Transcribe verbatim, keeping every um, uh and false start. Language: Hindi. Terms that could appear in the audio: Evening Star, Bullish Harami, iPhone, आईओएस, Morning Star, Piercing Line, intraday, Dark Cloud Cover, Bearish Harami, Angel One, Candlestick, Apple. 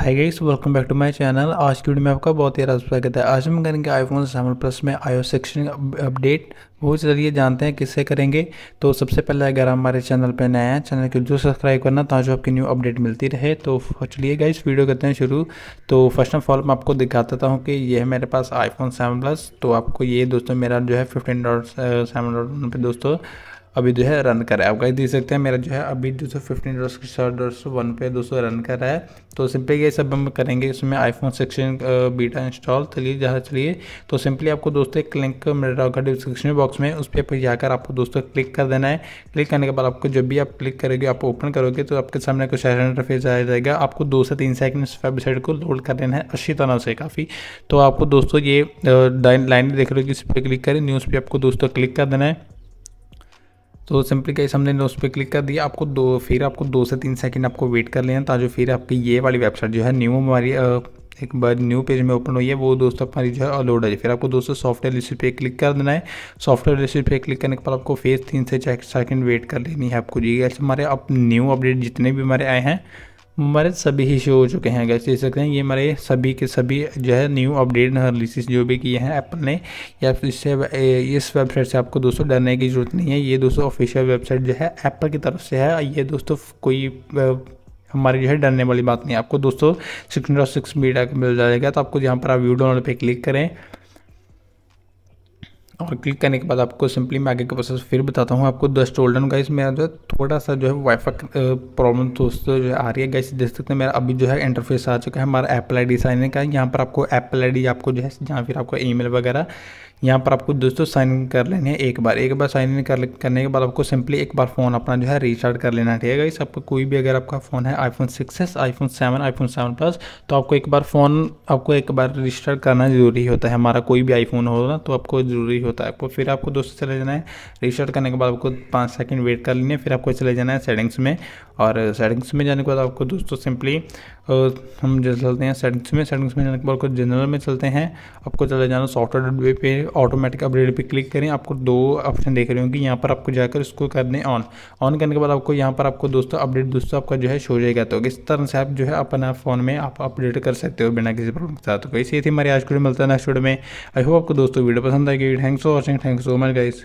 Hi guys, welcome back to my channel. आज की वीडियो में आपका बहुत ही ज़्यादा स्वागत है। आज हम करेंगे आईफोन सेवन प्लस में आईओएस सेक्शन अपडेट। वो चलिए जानते हैं किससे करेंगे। तो सबसे पहले अगर हमारे चैनल पर नया हैं, चैनल को जो सब्सक्राइब करना ताकि आपकी न्यू अपडेट मिलती रहे। तो चलिए गाइस वीडियो करते हैं शुरू। तो फर्स्ट ऑफ ऑल मैं आपको दिखा देता हूँ कि ये है मेरे पास आईफोन सेवन प्लस। तो आपको ये दोस्तों मेरा जो है फिफ्टीन डॉट सेवन डॉट पे दोस्तों अभी जो है रन कर रहा है। आप गाइस देख सकते हैं मेरा जो है अभी दो सौ फिफ्टीन डॉट्स के साथ डॉट्स वन पे दो सौ रन कर रहा है। तो सिंपली ये सब हम करेंगे इसमें आईफोन सेक्शन बीटा इंस्टॉल। चलिए जहाँ चलिए तो सिंपली आपको दोस्तों एक लिंक मिल रहा होगा डिस्क्रिप्शन बॉक्स में, उस पर जाकर आपको दोस्तों क्लिक कर देना है। क्लिक करने के बाद आपको जब भी आप क्लिक करोगे, आप ओपन करोगे तो आपके सामने कुछ ऐसा इंटरफेस आ जाएगा। आपको दो से तीन सेकंड इस वेबसाइट को लोड कर लेना है अच्छी तरह से काफ़ी। तो आपको दोस्तों ये लाइन देख रहे हो कि इस पर क्लिक करें, न्यूज़ पर आपको दोस्तों क्लिक कर देना है। तो सिंपली गाइस हमने न्यूज़ पे क्लिक कर दिया। आपको दो फिर आपको दो से तीन सेकंड आपको वेट कर लेना ताकि फिर आपकी ये वाली वेबसाइट जो है न्यू हमारी एक बार न्यू पेज में ओपन हुई है वो दोस्तों हमारी जो है लोड है। फिर आपको दोस्तों सॉफ्टवेयर लिस्ट पे क्लिक कर देना है। सॉफ्टवेयर लिस्ट पे क्लिक करने के बाद आपको फिर तीन से चार सेकंड वेट कर लेनी है आपको जी। गाइस हमारे अब न्यू अपडेट जितने भी हमारे आए हैं हमारे सभी ही शो हो चुके हैं। गाइस देख सकते हैं ये हमारे सभी के सभी जो है न्यू अपडेट रिलीज जो भी किए हैं एप्पल ने। या इससे इस वेबसाइट से आपको दोस्तों डरने की ज़रूरत नहीं है। ये दोस्तों ऑफिशियल वेबसाइट जो है एप्पल की तरफ से है। ये दोस्तों कोई हमारी जो है डरने वाली बात नहीं है। आपको दोस्तों सिक्स डॉट सिक्स बीटा मिल जाएगा। तो आपको यहाँ पर आप व्यू डाउनलोड पर क्लिक करें और क्लिक करने के बाद आपको सिंपली मैं आगे का प्रोसेस फिर बताता हूँ आपको। दस टोल्डन गाइस मेरा जो है थोड़ा सा जो है वाईफाई प्रॉब्लम दोस्तों जो आ रही है। गाइस देख सकते हैं मेरा अभी जो है इंटरफेस आ चुका है हमारा Apple I D sign in का। यहाँ पर आपको एप्पल आई डी आपको जो है जहाँ फिर आपको ईमेल वगैरह यहाँ पर आपको दोस्तों साइन इन कर लेने हैं। एक बार एक बार साइन इन कर, करने के बाद आपको सिंपली एक बार फ़ोन अपना जो है रिस्टार्ट कर लेना है। ठीक है गाइस, आपको कोई भी अगर आपका फ़ोन है iPhone six S, iPhone seven, iPhone seven plus, तो आपको एक बार फ़ोन आपको एक बार रिस्टार्ट करना ज़रूरी होता है। हमारा कोई भी आईफोन हो ना तो आपको ज़रूरी होता है। आपको फिर आपको दोस्तों चले जाना है। रिस्टार्ट करने के बाद आपको पाँच सेकेंड वेट कर लेने। फिर आपको चले जाना है सेटिंग्स में और सेटिंग्स में जाने के बाद आपको दोस्तों सिंपली हम जो चलते हैं सेटिंग्स में सेटिंग्स में जाने के बाद आपको जनरल में चलते हैं। आपको चले जाना सॉफ्टवेयर पे ऑटोमेटिक अपडेट पे क्लिक करें। आपको दो ऑप्शन देख रहे होंगे, यहाँ पर आपको जाकर इसको कर दें ऑन। ऑन करने के बाद आपको यहाँ पर आपको दोस्तों अपडेट दोस्तों आपका जो है शो हो जाएगा। तो इस तरह से आप जो है अपना फ़ोन में आप अपडेट कर सकते हो बिना किसी प्रॉब्लम के साथ। तो इसी थी हमारी आज की वीडियो। मिलता है नेक्स्ट वीडियो में। आई होप आपको दोस्तों वीडियो पसंद आएगी। Thanks for watching, thanks so much guys.